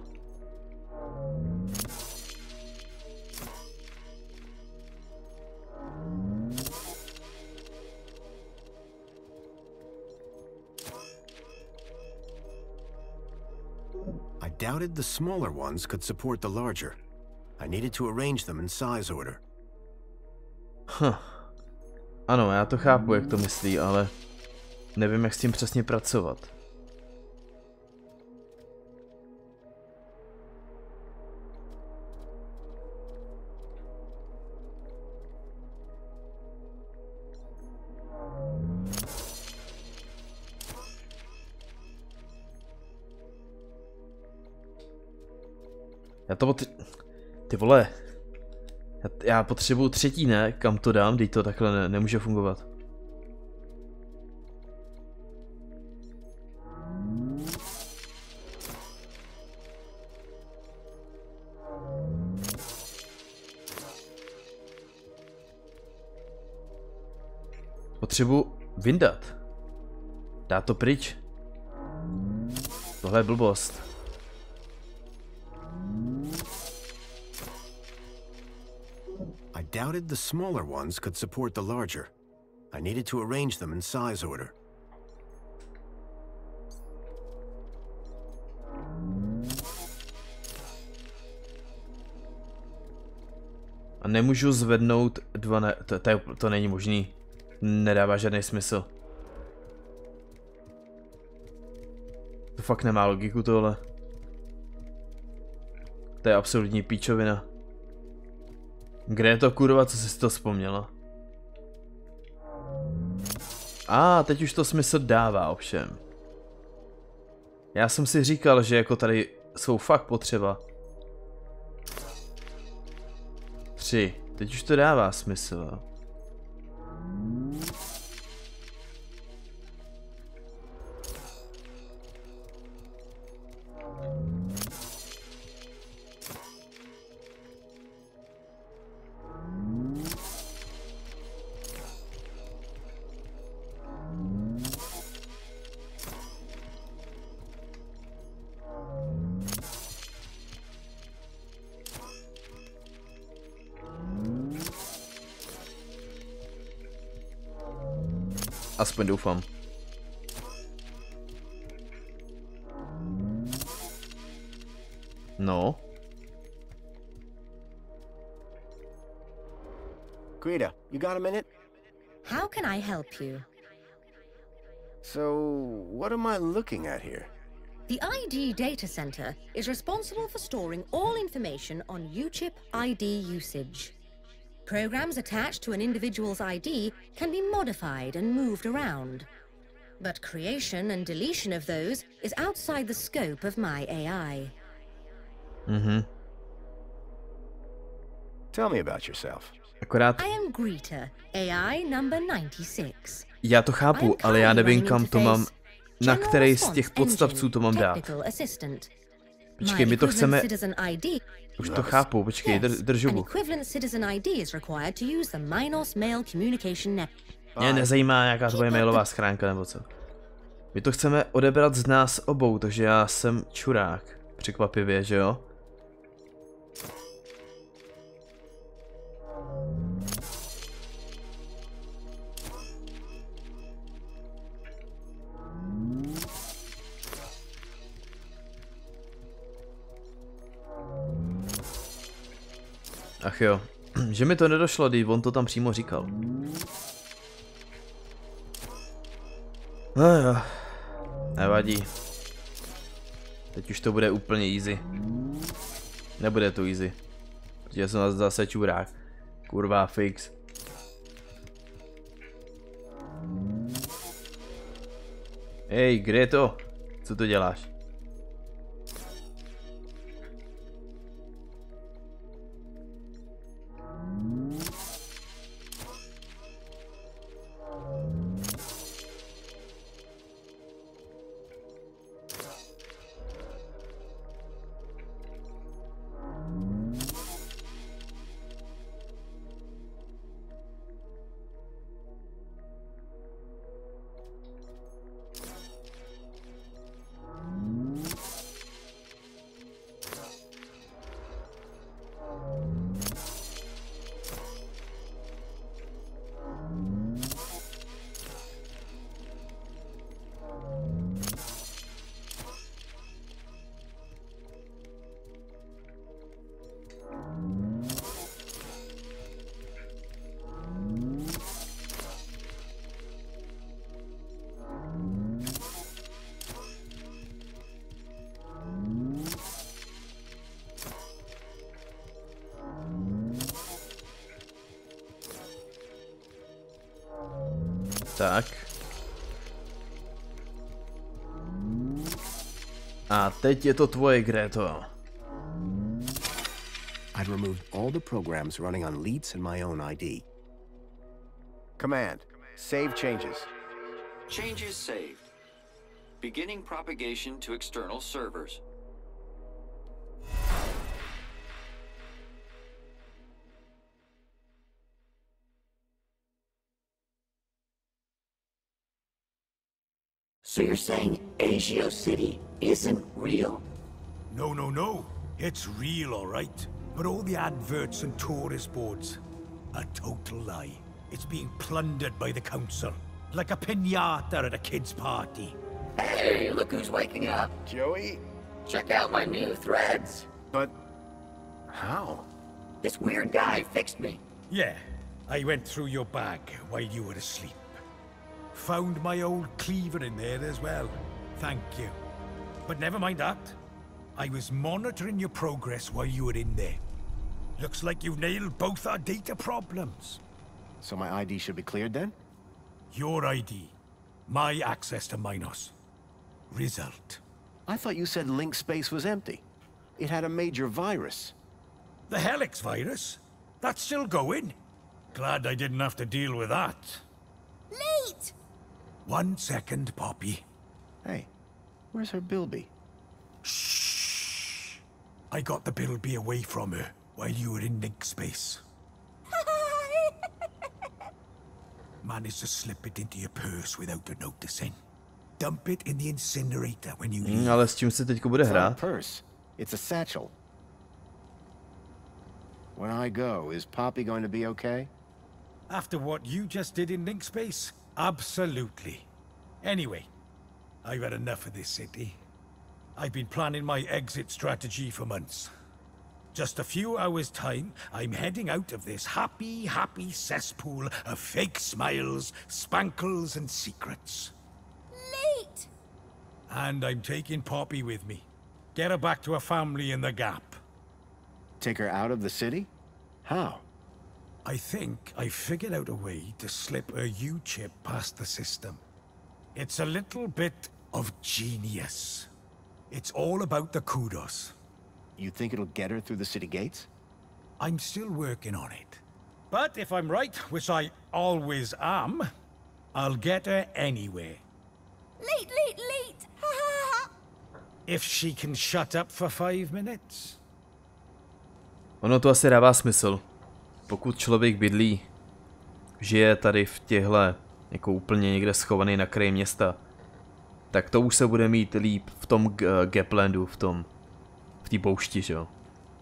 I doubted the smaller ones could support the larger. I needed to arrange them in size order. Huh. Ano, já to chápu, jak to myslí, ale nevím, jak s tím přesně pracovat. Já to potře... Ty vole. Já, já potřebuju třetí, ne? Kam to dám? Dej to takhle ne, nemůže fungovat. Potřebuju vyndat. Dá to pryč. Tohle je blbost. I doubted the smaller ones could support the larger. I needed to arrange them in size order. A nemůžu zvednout dva ne... To, to, to není možný. Nedává žádný smysl. To fakt nemá logiku tohle. To je absolutní píčovina. Kde je to, kurva, co jsi to vzpomněla? A ah, teď už to smysl dává ovšem. Já jsem si říkal, že jako tady jsou fakt potřeba. Tři. Teď už to dává smysl. Aspoň doufám. No. Greta, you got a minute? How can I help you? So, what am I looking at here? The I D data center is responsible for storing all information on U-chip I D usage. Programs attached to an individual's I D can be modified and moved around. But creation and deletion of those is outside the scope of my A I. Mm-hmm. Tell me about yourself. Akorát... I am Greta, A I number ninety-six. Já to chápu, ale já nevím, kam to mám, na který z těch podstavců to mám dát. Počkej, my to chceme... Už to chápu, počkej, drž, drž hubu. Mě nezajímá nějaká tvoje mailová schránka nebo co. My to chceme odebrat z nás obou, takže já jsem čurák. Překvapivě, že jo? Ach jo, že mi to nedošlo, když on to tam přímo říkal. No jo, nevadí. Teď už to bude úplně easy. Nebude to easy. Protože jsem zase čurák. Kurva, fix. Hej, kde je to? Co to děláš? Tak. A teď je to tvoje, Greto. I'd removed all the programs running on Leet's and my own I D. Command. Save changes. Changes saved. Beginning propagation to external servers. So you're saying Asia City isn't real? No, no, no. It's real, all right. But all the adverts and tourist boards, a total lie. It's being plundered by the council, like a pinata at a kid's party. Hey, look who's waking up. Joey? Check out my new threads. But how? This weird guy fixed me. Yeah, I went through your bag while you were asleep. Found my old cleaver in there as well. Thank you. But never mind that. I was monitoring your progress while you were in there. Looks like you've nailed both our data problems. So my I D should be cleared then? Your I D. My access to Minos. Result. I thought you said Link Space was empty. It had a major virus. The Helix virus? That's still going. Glad I didn't have to deal with that. Leet! One second, Poppy. Hey, where's her Bilby? Shh! I got the Bilby away from her while you were in Link Space. Managed to slip it into your purse without her noticing. Dump it in the incinerator when you leave. Mm, ale s čím se teďko bude hrát? Purse. It's a satchel. When I go, is Poppy going to be okay? After what you just did in Link Space? Absolutely. Anyway, I've had enough of this city. I've been planning my exit strategy for months. Just a few hours' time, I'm heading out of this happy, happy cesspool of fake smiles, spankles, and secrets. Leet! And I'm taking Poppy with me. Get her back to her family in the Gap. Take her out of the city? How? I think I figured out a way to slip a U-chip past the system. It's a little bit of genius. It's all about the kudos. You think it'll get her through the city gates? I'm still working on it. But if I'm right, which I always am, I'll get her anywhere. Leet, leet, leet! Ha ha ha! If she can shut up for five minutes. Ono to asi dává smysl. Pokud člověk bydlí, žije tady v těhle, jako úplně někde schovaný na kraji města, tak to už se bude mít líp v tom Gaplandu, v tom, v té poušti, že jo.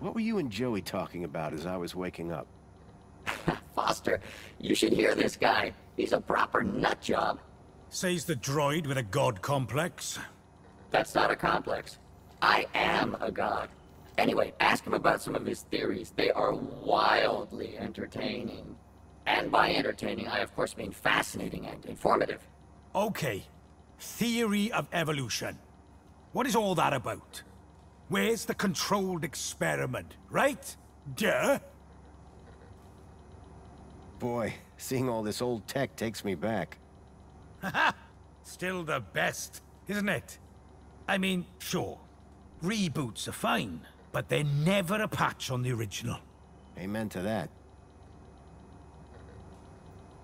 What were you and Joey talking about as I was waking up? Foster, you should hear this guy. He's a proper nut job. Says the droid with a god complex. That's not a complex. I am a god. Anyway, ask him about some of his theories. They are wildly entertaining. And by entertaining, I of course mean fascinating and informative. Okay. Theory of evolution. What is all that about? Where's the controlled experiment, right? Duh! Boy, seeing all this old tech takes me back. Haha! Still the best, isn't it? I mean, sure. Reboots are fine. But they're never a patch on the original. Amen to that.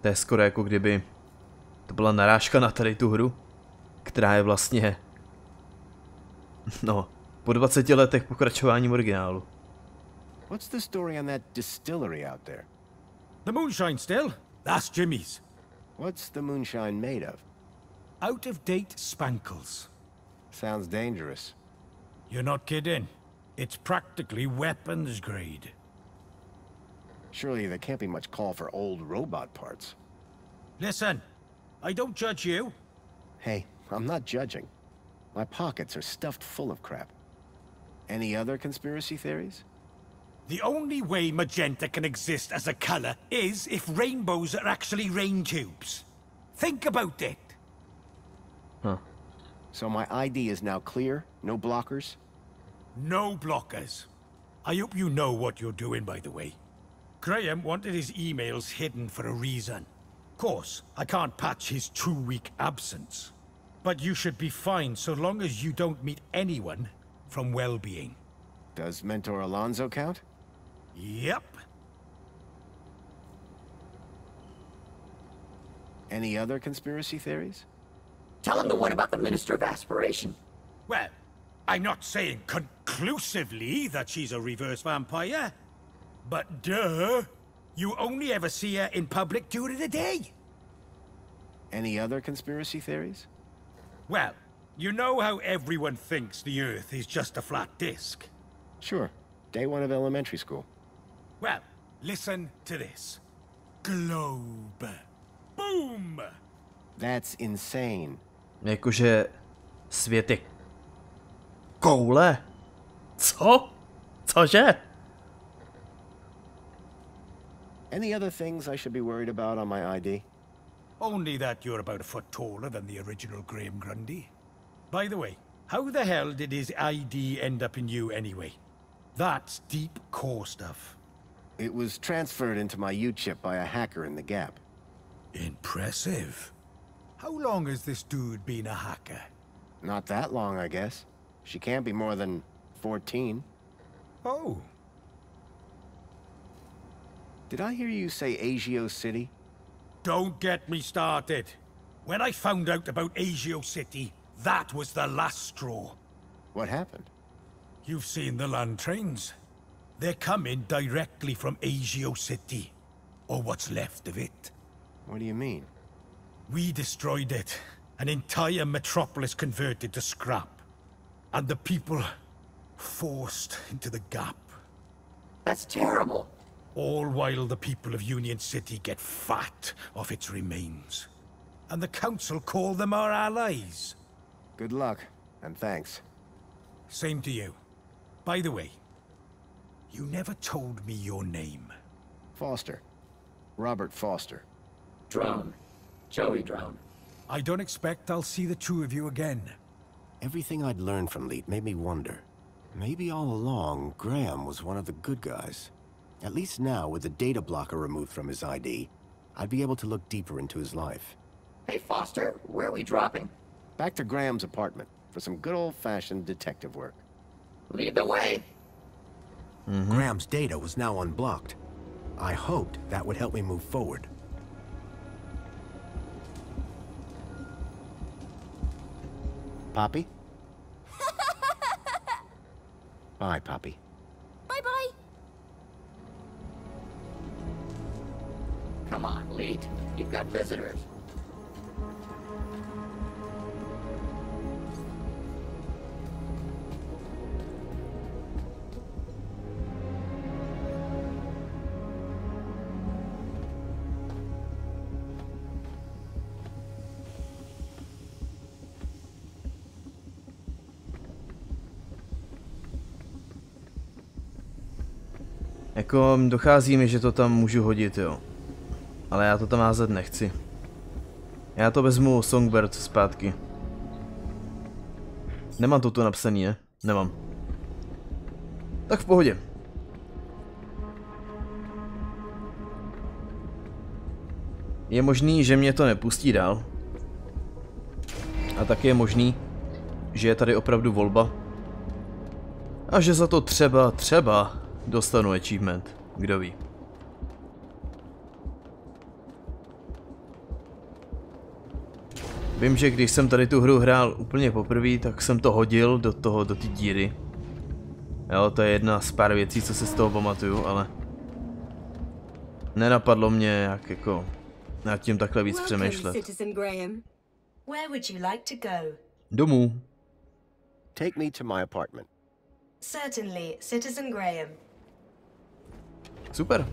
To je skoro jako kdyby to byla narážka na tady tu hru, která je vlastně, no, po dvaceti letech pokračováním originálu. What's the story on that distillery out there? The moonshine still? That's Jimmy's. What's the moonshine made of? Out of date spankles. Sounds dangerous. You're not kidding. It's practically weapons grade. Surely there can't be much call for old robot parts. Listen, I don't judge you. Hey, I'm not judging. My pockets are stuffed full of crap. Any other conspiracy theories? The only way magenta can exist as a color is if rainbows are actually rain tubes. Think about it. Huh. So my I D is now clear? No blockers? No blockers. I hope you know what you're doing, by the way. Graham wanted his emails hidden for a reason. Of course, I can't patch his two-week absence. But you should be fine so long as you don't meet anyone from Well-being. Does Mentor Alonzo count? Yep. Any other conspiracy theories? Tell him the one about the Minister of Aspiration. Well, I'm not saying conclusively that she's a reverse vampire, but duh, you only ever see her in public during the day. Any other conspiracy theories? Well, you know how everyone thinks the Earth is just a flat disk. Sure. Day one of elementary school. Well, listen to this. Globe. Boom! That's insane. Jakože svět je koule. Co? Cože? Any other things I should be worried about on my I D? Only that you're about a foot taller than the original Graham Grundy. By the way, how the hell did his I D end up in you anyway? That's deep core stuff. It was transferred into my U chip by a hacker in the Gap. Impressive. How long has this dude been a hacker? Not that long, I guess. She can't be more than fourteen. Oh. Did I hear you say Asia City? Don't get me started. When I found out about Asia City, that was the last straw. What happened? You've seen the land trains. They're coming directly from Asia City. Or what's left of it. What do you mean? We destroyed it. An entire metropolis converted to scrap. And the people forced into the Gap. That's terrible. All while the people of Union City get fat off its remains. And the Council call them our allies. Good luck, and thanks. Same to you. By the way, you never told me your name. Foster. Robert Foster. Drown. Joey Drown. I don't expect I'll see the two of you again. Everything I'd learned from Leet made me wonder. Maybe all along, Graham was one of the good guys. At least now, with the data blocker removed from his I D, I'd be able to look deeper into his life. Hey Foster, where are we dropping? Back to Graham's apartment for some good old-fashioned detective work. Lead the way! Mm-hmm. Graham's data was now unblocked. I hoped that would help me move forward. Poppy? Bye, Poppy. Bye-bye. Come on, Leet. You've got visitors. Jako dochází mi, že to tam můžu hodit, jo. Ale já to tam házet nechci. Já to vezmu Songbird zpátky. Nemám to tu napsaný, ne? Nemám. Tak v pohodě. Je možný, že mě to nepustí dál. A taky je možný, že je tady opravdu volba. A že za to třeba, třeba dostanu achievement. Kdo ví. Vím, že když jsem tady tu hru hrál úplně poprvé, tak jsem to hodil do toho, do té díry. Jo, to je jedna z pár věcí, co se z toho pamatuju, ale nenapadlo mě, jak jako nad tím takhle víc přemýšlet. Domů. Take me to my apartment. Certainly, Citizen Graham. Super.